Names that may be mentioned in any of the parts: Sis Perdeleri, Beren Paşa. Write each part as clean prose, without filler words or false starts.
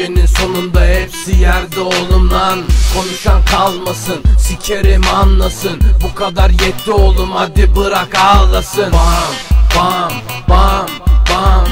gecenin sonunda hepsi yerde oğlum lan. Konuşan kalmasın, sikerim anlasın. Bu kadar yetti oğlum, hadi bırak ağlasın. Bam bam bam bam,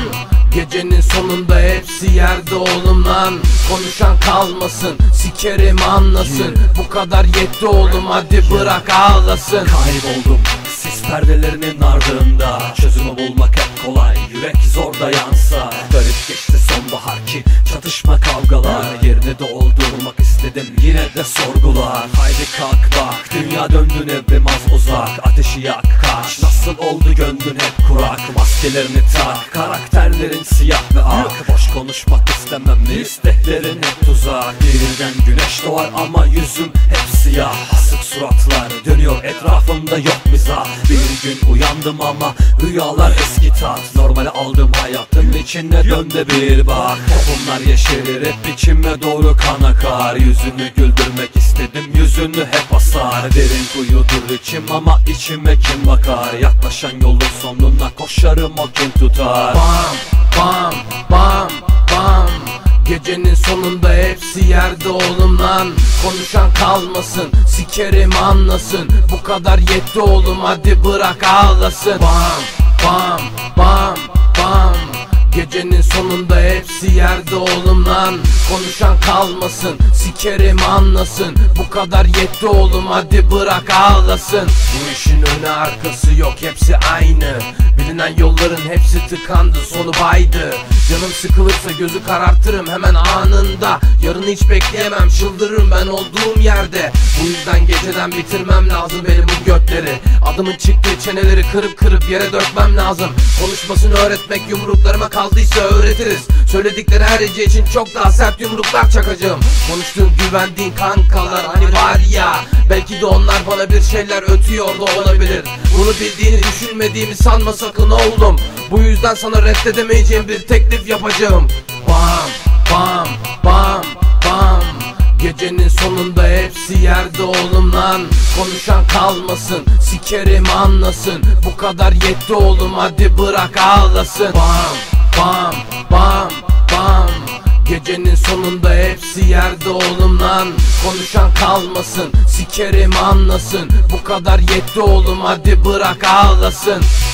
gecenin sonunda hepsi yerde oğlum lan. Konuşan kalmasın, sikerim anlasın. Bu kadar yetti oğlum, hadi bırak ağlasın. Kayboldum sis perdelerinin ardında, çözümü bulmak hep kolay, yürek zor dayansa. Garip geçti sonbahar ki çatışma kavgalar, yerini doldurmak istedim yine de sorgular. Haydi kalk bak, dünya döndün evrim az uzak, ateşi yak kaç, nasıl oldu gönlün hep kurak. Maskelerini tak, karakterlerin siyah ve ak, boş konuşmak istemem, ne isteklerin hep tuzak. Yeniden güneş doğar ama yüzüm hep siyah, asık suratlar dönüyor etrafımda, yok mizah. Bir gün uyandım ama rüyalar eski tat, normale aldım hayatın içinde dönde bir bak. Tohumlar yeşerir hep içime doğru kan akar, yüzünü güldürmek istedim yüzünü hep asar. Derin kuyudur içim ama içime kim bakar, yaklaşan yolun sonuna koşarım o kim tutar. Bam bam bam bam, gecenin sonunda hepsi yerde oğlum lan. Konuşan kalmasın, sikerim anlasın. Bu kadar yetti oğlum, hadi bırak ağlasın. Bam bam bam bam, gecenin sonunda hepsi yerde oğlum lan. Konuşan kalmasın, sikerim anlasın. Bu kadar yetti oğlum, hadi bırak ağlasın. Bu işin önü arkası yok, hepsi aynı. Bilinen yolların hepsi tıkandı, sonu baydı. Canım sıkılırsa gözü karartırım hemen anında, yarını hiç bekleyemem, çıldırırım ben olduğum yerde. Bu yüzden geceden bitirmem lazım benim bu götleri. Adımın çıktığı çeneleri kırıp kırıp yere dökmem lazım. Konuşmasını öğretmek yumruklarıma kaldıysa öğretiriz. Söyledikleri her hece için çok daha sert yumruklar çakacağım. Konuştuğum güvendiğin kankalar hani var ya, belki de onlar bana bir şeyler ötüyor da olabilir. Bunu bildiğini düşünmediğimi sanma sakın oğlum. Bu yüzden sana reddedemeyeceğim bir teklif yapacağım. Bam bam bam bam, gecenin sonunda hepsi yerde oğlum lan. Konuşan kalmasın, sikerim anlasın. Bu kadar yetti oğlum, hadi bırak ağlasın. Bam bam bam bam, gecenin sonunda hepsi yerde oğlum lan. Konuşan kalmasın, sikerim anlasın. Bu kadar yetti oğlum, hadi bırak ağlasın.